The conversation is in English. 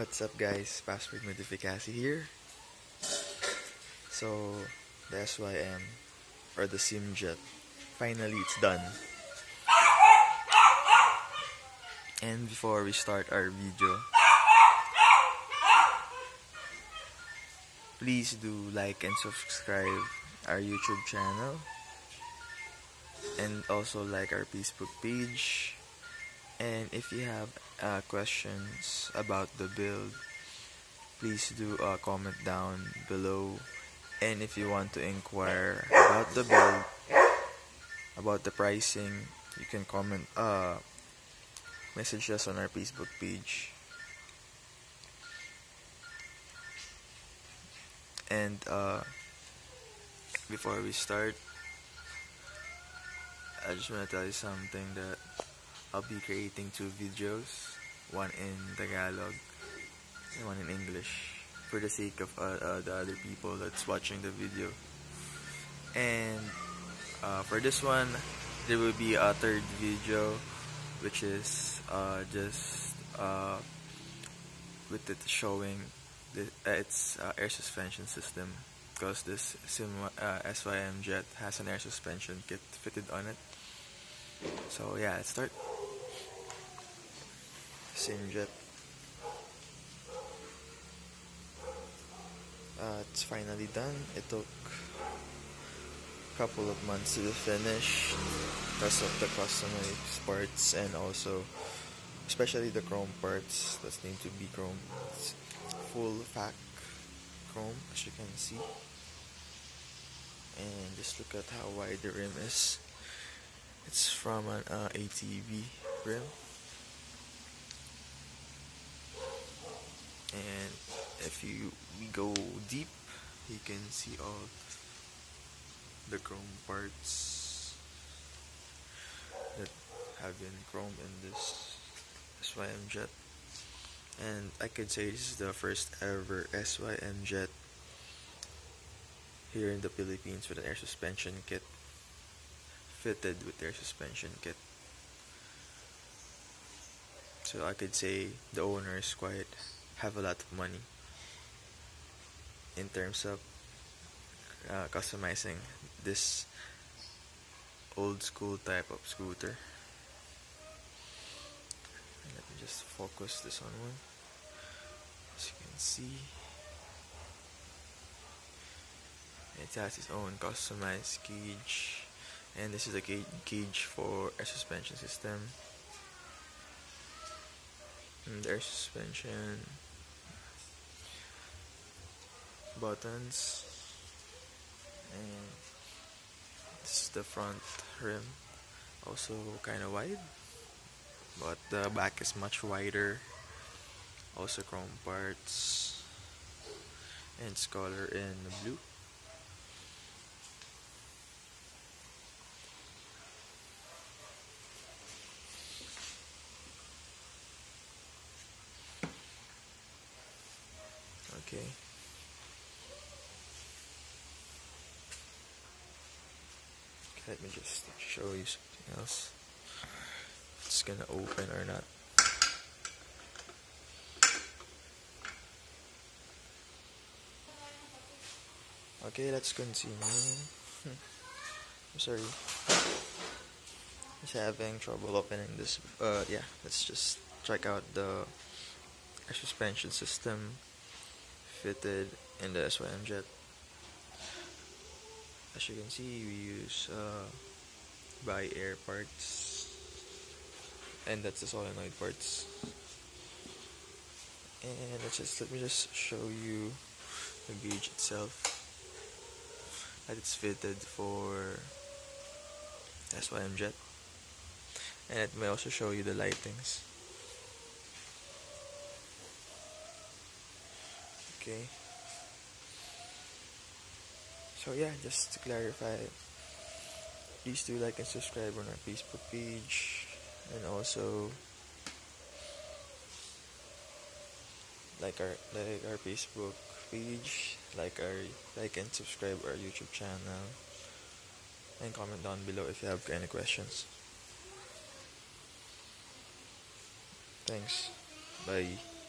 What's up guys, Password Modifikasi here. So the SYM or the SYM Jet, finally it's done. And before we start our video, please do like and subscribe our YouTube channel, and also like our Facebook page. And if you have questions about the build, please do comment down below. And if you want to inquire about the build, about the pricing, you can comment, message us on our Facebook page. And before we start, I just want to tell you something that I'll be creating 2 videos, one in Tagalog and one in English, for the sake of the other people that's watching the video. And for this one, there will be a 3rd video, which is just with it showing the, its air suspension system, because this SYM Jet has an air suspension kit fitted on it. So yeah, let's start. SYM Jet. It's finally done. It took a couple of months to finish because of the customized parts, and also especially the chrome parts that need to be chrome. It's full pack chrome, as you can see. And just look at how wide the rim is. It's from an ATV rim. And if we go deep, you can see all the chrome parts that have been chromed in this SYM Jet. And I could say this is the first ever SYM Jet here in the Philippines with an air suspension kit, fitted with their suspension kit. So I could say the owners quite have a lot of money in terms of customizing this old school type of scooter. And let me just focus this on one, as you can see. It has its own customized cage, and this is a gauge for air suspension system. And air suspension buttons, and this is the front rim, also kind of wide, but the back is much wider. Also chrome parts, and it's color in blue. Okay. Let me just show you something else. If it's gonna open or not. Okay, let's continue. I'm sorry. Just having trouble opening this. Yeah, let's just check out the air suspension system fitted in the SYM Jet. As you can see, we use by air parts, and that's the solenoid parts. And let me just show you the gauge itself that it's fitted for SYM Jet, and it may also show you the lightings. Okay, so yeah, just to clarify, please do like and subscribe on our Facebook page, and also like our Facebook page, like and subscribe our YouTube channel, and comment down below if you have any questions. Thanks, bye.